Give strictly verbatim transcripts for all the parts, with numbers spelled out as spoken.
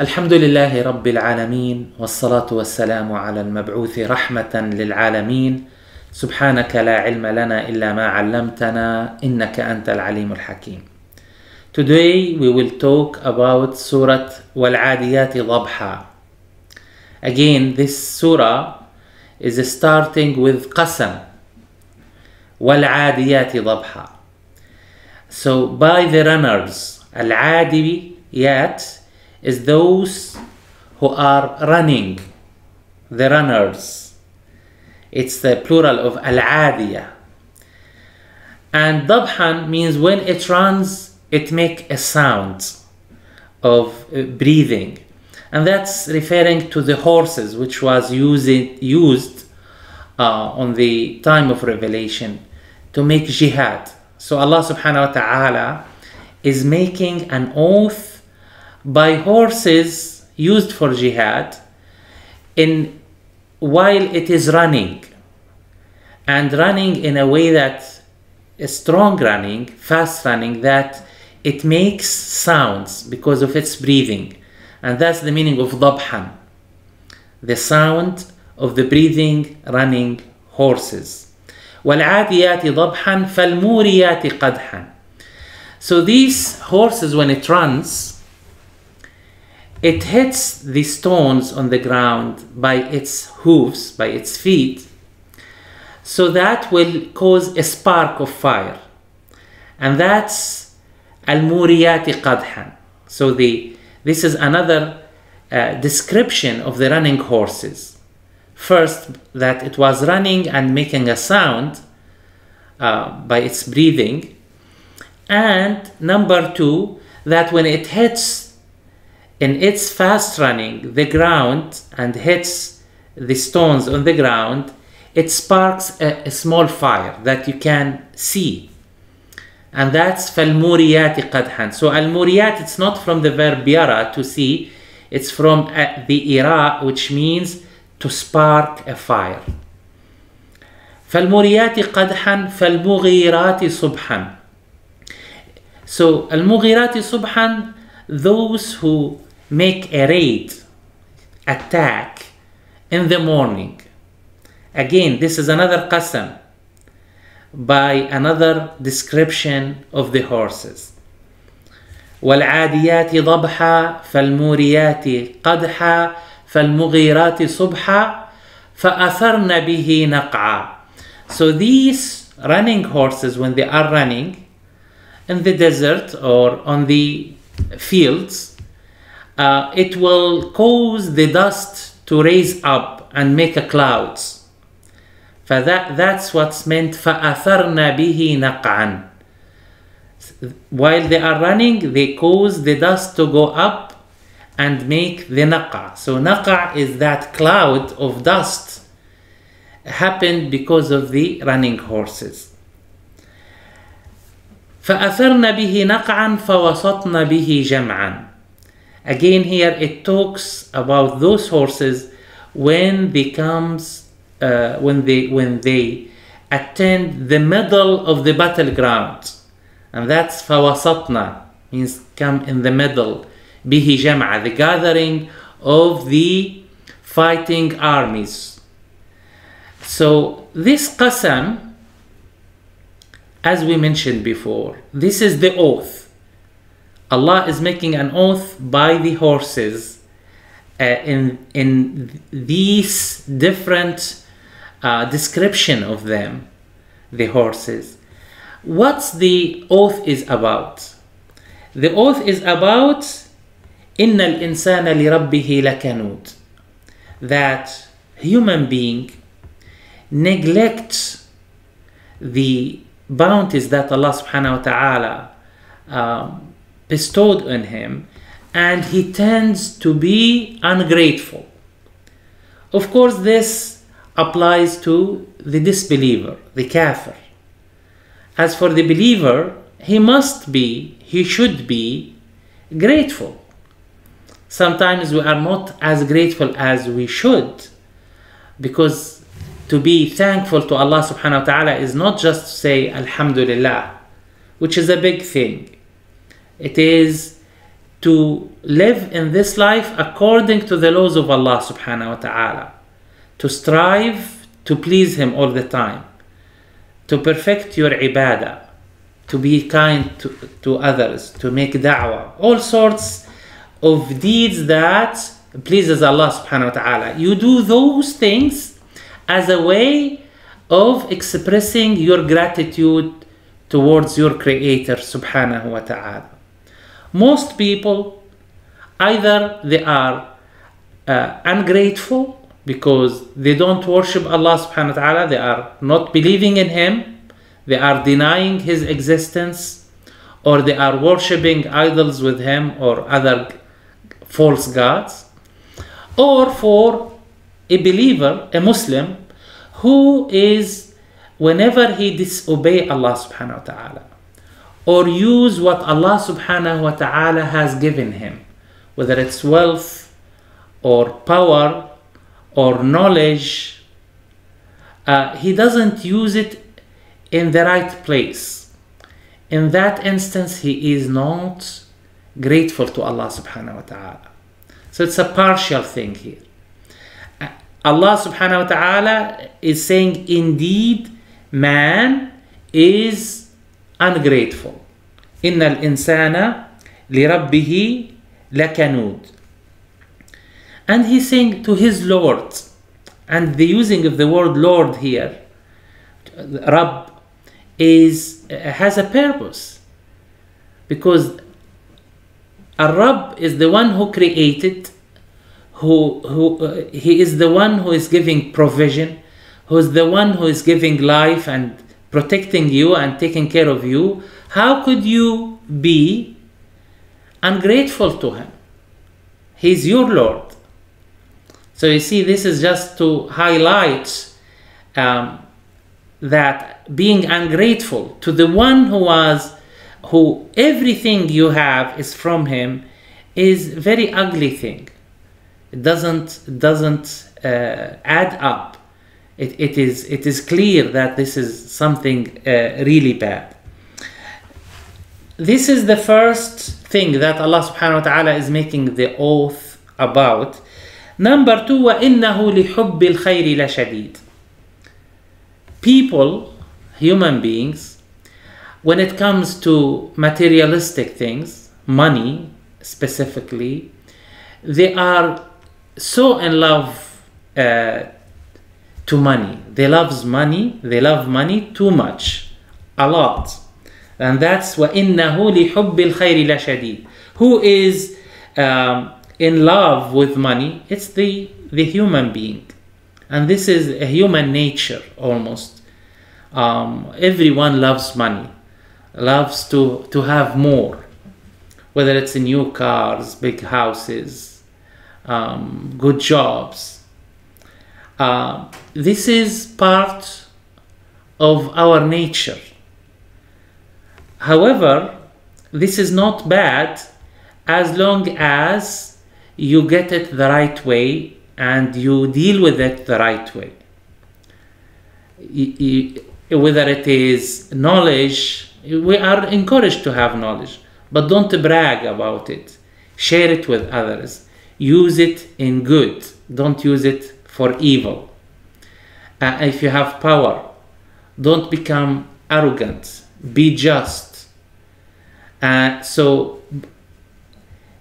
الحمد لله رب العالمين والصلاة والسلام على المبعوث رحمة للعالمين سبحانك لا علم لنا إلا ما علمتنا إنك أنت العليم الحكيم. Today we will talk about Surah Al-'Adiyat Dhabha. Again, this surah is starting with Qasam. Al-'Adiyat Dhabha. So by the runners, Al-'Adiyat is those who are running, the runners. It's the plural of Al-'Adiyah. And Dhabhan means when it runs, it makes a sound of breathing, and that's referring to the horses which was used, used uh, on the time of revelation to make jihad. So Allah subhanahu wa ta'ala is making an oath by horses used for jihad in while it is running, and running in a way that is strong running, fast running, that it makes sounds because of its breathing. And that's the meaning of Dhabhan, the sound of the breathing, running horses. وَالْعَادِيَاتِ ضَبْحًا فَالْمُورِيَاتِ قَدْحًا. So these horses, when it runs, it hits the stones on the ground by its hooves, by its feet. So that will cause a spark of fire. And that's Al-Muriyati Qadhan. So the, this is another uh, description of the running horses. First, that it was running and making a sound uh, by its breathing. And number two, that when it hits in its fast running the ground and hits the stones on the ground, it sparks a, a small fire that you can see. And that's فَالْمُورِيَاتِ قَدْحًا. So Al-Muriyat, it's not from the verb yara, to see. It's from uh, the ira, which means to spark a fire. فَالْمُورِيَاتِ قَدْحًا فَالْمُغِيرَاتِ صُبْحًا. So Al-Mughirati Subhan, those who make a raid, attack in the morning. Again, this is another qasam, by another description of the horses. وَالْعَادِيَاتِ ضَبْحًا فَالْمُورِيَاتِ قَدْحًا فَالْمُغِيرَاتِ صُبْحًا فَأَثَرْنَ بِهِ نَقْعًا. So these running horses, when they are running in the desert or on the fields, uh, it will cause the dust to raise up and make a cloud. That, that's what's meant فَأَثَرْنَا بِهِ نَقْعًا. While they are running, they cause the dust to go up and make the naqa. So naqa is that cloud of dust happened because of the running horses. فَأَثَرْنَا بِهِ نَقْعًا فَوَسَطْنَا بِهِ جَمْعًا. Again here it talks about those horses when becomes Uh, when they when they attend the middle of the battleground, and that's فَوَسَطْنَا, means come in the middle, بِهِ جَمْعًا, the gathering of the fighting armies. So this qasam, as we mentioned before, this is the oath. Allah is making an oath by the horses uh, in in these different Uh, description of them, the horses. What's the oath is about? The oath is about إِنَّ الْإِنسَانَ لِرَبِّهِ لَكَنُودٌ, that human being neglects the bounties that Allah subhanahu wa ta'ala um, bestowed on him, and he tends to be ungrateful. Of course, this applies to the disbeliever, the kafir. As for the believer, he must be, he should be grateful. Sometimes we are not as grateful as we should, because to be thankful to Allah subhanahu wa ta'ala is not just to say Alhamdulillah, which is a big thing. It is to live in this life according to the laws of Allah subhanahu wa ta'ala, to strive to please Him all the time, to perfect your ibadah, to be kind to, to others, to make da'wah, all sorts of deeds that pleases Allah subhanahu wa ta'ala. You do those things as a way of expressing your gratitude towards your Creator subhanahu wa ta'ala. Most people, either they are uh, ungrateful because they don't worship Allah subhanahu wa ta'ala, they are not believing in Him, they are denying His existence, or they are worshipping idols with Him or other false gods. Or for a believer, a Muslim, who is, whenever he disobey Allah subhanahu wa ta'ala, or use what Allah subhanahu wa ta'ala has given him, whether it's wealth or power or knowledge, uh, he doesn't use it in the right place. In that instance, he is not grateful to Allah subhanahu wa ta'ala. So it's a partial thing here. Allah subhanahu wa ta'ala is saying, indeed, man is ungrateful. إن الإنسان لربه لكنود. And he's saying to his Lord, and the using of the word Lord here, Rabb, is, has a purpose, because Ar-Rabb is the one who created, who, who uh, he is the one who is giving provision, who is the one who is giving life and protecting you and taking care of you. How could you be ungrateful to Him? He's your Lord. So you see, this is just to highlight um, that being ungrateful to the one who was, who everything you have is from Him, is very ugly thing. It doesn't doesn't uh, add up. It, it, is, it is clear that this is something uh, really bad. This is the first thing that Allah subhanahu wa ta'ala is making the oath about. Number two, وَإِنَّهُ لِحُبِّ الْخَيْرِ لَشَدِيدٌ. People, human beings, when it comes to materialistic things, money specifically, they are so in love uh, to money. They loves money. They love money too much, a lot, and that's وَإِنَّهُ لِحُبِّ الْخَيْرِ لَشَدِيدٌ. Who is um, in love with money? It's the the human being, and this is a human nature almost. Um, everyone loves money, loves to to have more, whether it's in new cars, big houses, um, good jobs. Uh, this is part of our nature. However, this is not bad as long as you get it the right way and you deal with it the right way. You, you, whether it is knowledge, we are encouraged to have knowledge, but don't brag about it. Share it with others. Use it in good. Don't use it for evil. Uh, if you have power, don't become arrogant. Be just. Uh, so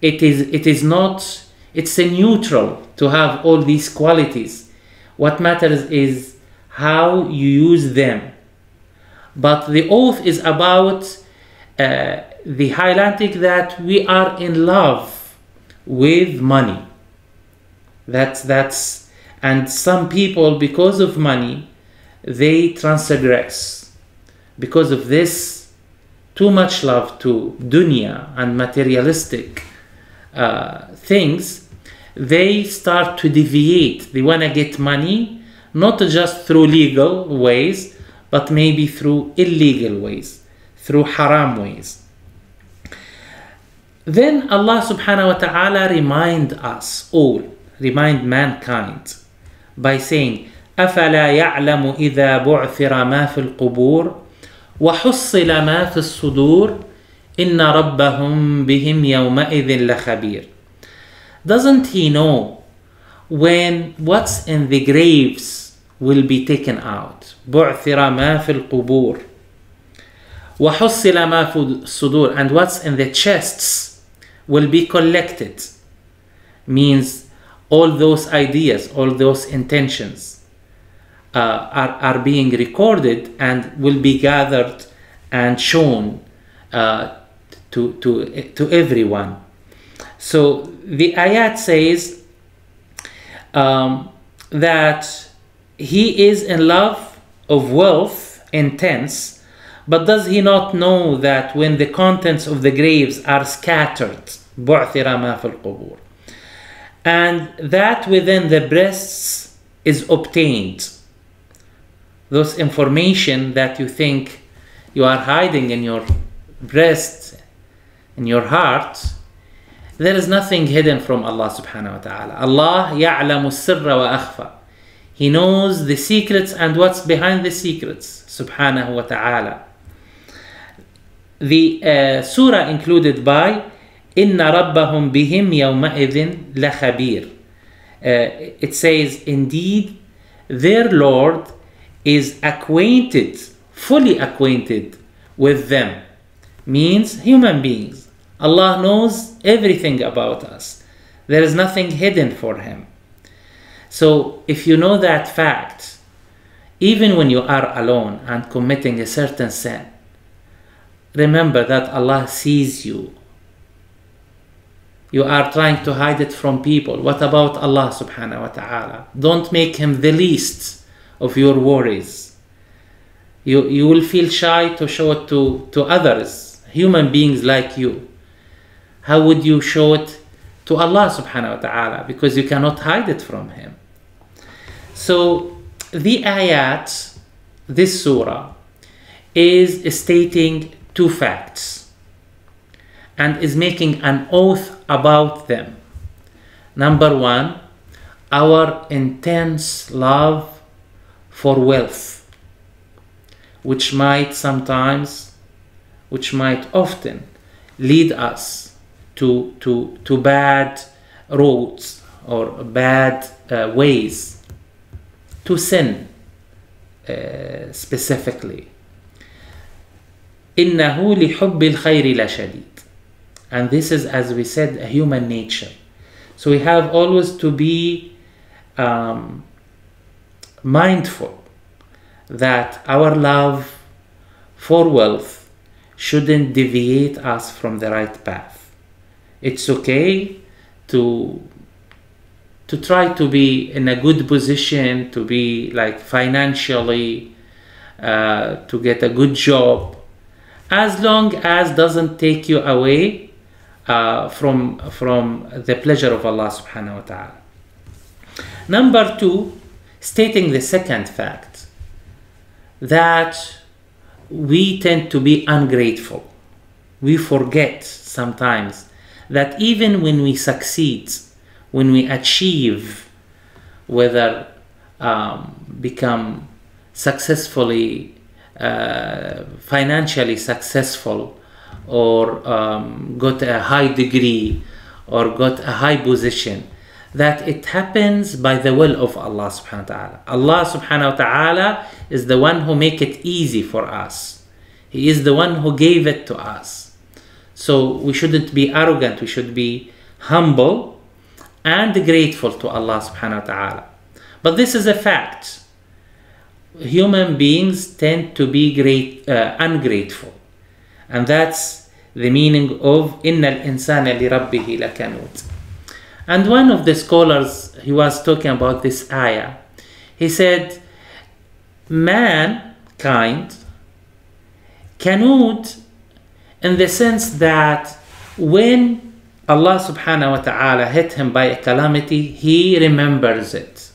it is. It is not. It's a neutral to have all these qualities. What matters is how you use them. But the oath is about uh, the highlighting that we are in love with money. That's that's. And some people, because of money, they transgress. Because of this, too much love to dunya and materialistic uh, things, they start to deviate. They want to get money, not just through legal ways, but maybe through illegal ways, through haram ways. Then Allah subhanahu wa ta'ala remind us all, remind mankind, by saying, أَفَلَا يَعْلَمُ إِذَا بُعْثِرَ مَا فِي الْقُبُورِ وَحُصِّلَ مَا فِي الصُّدُورِ Inna rabbahum bihim yawma'idhin lakhabir. Doesn't he know when what's in the graves will be taken out? Bu'thira ma fil qubur wa hussila ma fil sudur. And what's in the chests will be collected. Means all those ideas, all those intentions uh, are, are being recorded and will be gathered and shown uh, to, to, to everyone. So the ayat says um, that he is in love of wealth, intense, but does he not know that when the contents of the graves are scattered, بُعْثِرَ مَا فِي الْقُبُورِ, and that within the breasts is obtained those information that you think you are hiding in your breast, in your heart. There is nothing hidden from Allah subhanahu wa ta'ala. Allah ya'lamu sirra wa akhfa. He knows the secrets and what's behind the secrets subhanahu wa ta'ala. The uh, surah included by Inna rabbahum bihim yawma'idhin lakhabir. Uh, it says, indeed, their Lord is acquainted, fully acquainted with them. Means human beings. Allah knows everything about us. There is nothing hidden for Him. So if you know that fact, even when you are alone and committing a certain sin, remember that Allah sees you. You are trying to hide it from people. What about Allah subhanahu wa ta'ala? Don't make Him the least of your worries. You, you will feel shy to show it to, to others, human beings like you. How would you show it to Allah subhanahu wa ta'ala? Because you cannot hide it from Him. So the ayat, this surah, is stating two facts and is making an oath about them. Number one, our intense love for wealth, which might sometimes, which might often lead us to, to, to bad roads or bad uh, ways, to sin uh, specifically. إِنَّهُ لِحُبِّ الْخَيْرِ لَشَدِيدٌ. And this is, as we said, a human nature. So we have always to be um, mindful that our love for wealth shouldn't deviate us from the right path. It's okay to, to try to be in a good position, to be like financially, uh, to get a good job, as long as it doesn't take you away Uh, from from the pleasure of Allah subhanahu wa ta'ala. Number two, stating the second fact, that we tend to be ungrateful. We forget sometimes that even when we succeed, when we achieve, whether um, become successfully, uh, financially successful, or um, got a high degree, or got a high position, that it happens by the will of Allah subhanahu wa ta'ala. Allah subhanahu wa ta'ala is the one who make it easy for us. He is the one who gave it to us. So we shouldn't be arrogant, we should be humble and grateful to Allah subhanahu wa ta'ala. But this is a fact. Human beings tend to be great, uh, ungrateful. And that's the meaning of إِنَّ الْإِنسَانَ لِرَبِّهِ لَكَنُودٍ. And one of the scholars, he was talking about this ayah. He said, mankind, kanud, in the sense that when Allah subhanahu wa ta'ala hit him by a calamity, he remembers it.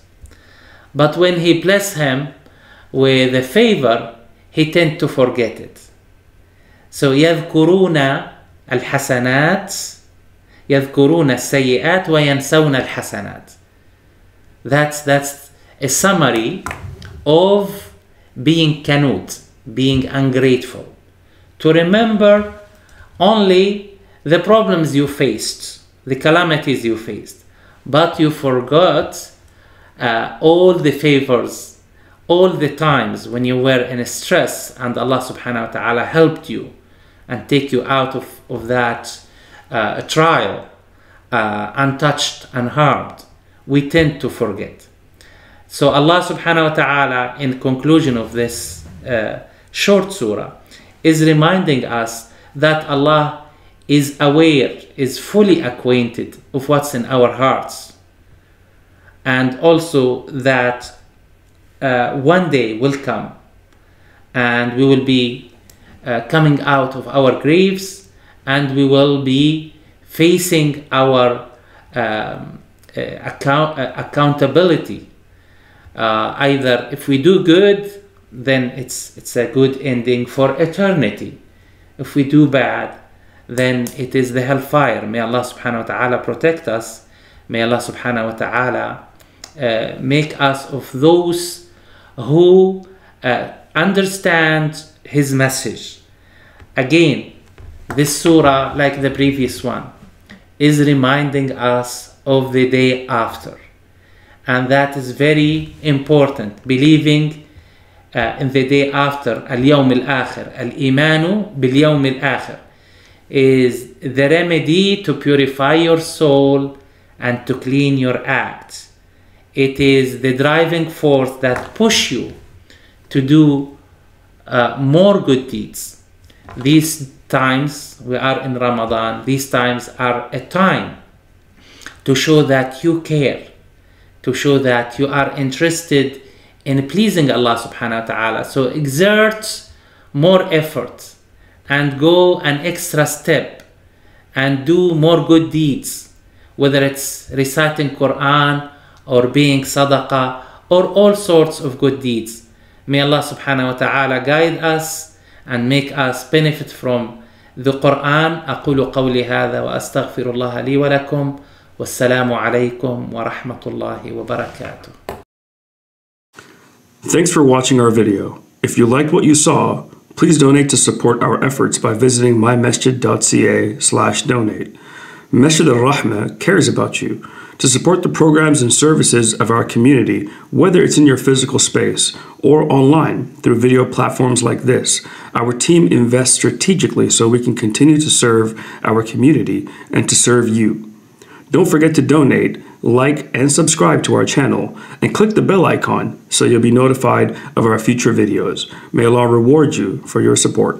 But when he bless him with a favor, he tend to forget it. So يذكرون الحسنات يذكرون السيئات وينسون الحسنات. That's that's a summary of being kanud, being ungrateful. To remember only the problems you faced, the calamities you faced, but you forgot uh, all the favors, all the times when you were in stress and Allah subhanahu wa ta'ala helped you and take you out of, of that uh, trial, uh, untouched, unharmed. We tend to forget. So Allah subhanahu wa ta'ala, in conclusion of this uh, short surah, is reminding us that Allah is aware, is fully acquainted of what's in our hearts, and also that uh, one day will come and we will be uh, coming out of our graves, and we will be facing our um, account uh, accountability. Uh, either if we do good, then it's it's a good ending for eternity. If we do bad, then it is the hellfire. May Allah subhanahu wa ta'ala protect us. May Allah subhanahu wa ta'ala uh, make us of those who uh, understand his message. Again, this surah, like the previous one, is reminding us of the day after. And that is very important. Believing uh, in the day after, al-yawm al-akhir, al-imanu bil-yawm al-akhir, is the remedy to purify your soul and to clean your acts. It is the driving force that push you to do uh, more good deeds. These times we are in Ramadan, these times are a time to show that you care, to show that you are interested in pleasing Allah subhanahu wa ta'ala. So exert more effort and go an extra step and do more good deeds, whether it's reciting Quran or being sadaqah or all sorts of good deeds. May Allah subhanahu wa ta'ala guide us and make us benefit from the Quran. أقول قولي هذا وأستغفر الله لي ولكم والسلام عليكم ورحمة الله وبركاته. Thanks for watching our video. If you liked what you saw, please donate to support our efforts by visiting mymasjid.ca slash donate. Masjid ar-Rahmah cares about you. To support the programs and services of our community, whether it's in your physical space or online through video platforms like this, our team invests strategically so we can continue to serve our community and to serve you. Don't forget to donate, like, and subscribe to our channel, and click the bell icon so you'll be notified of our future videos. May Allah reward you for your support.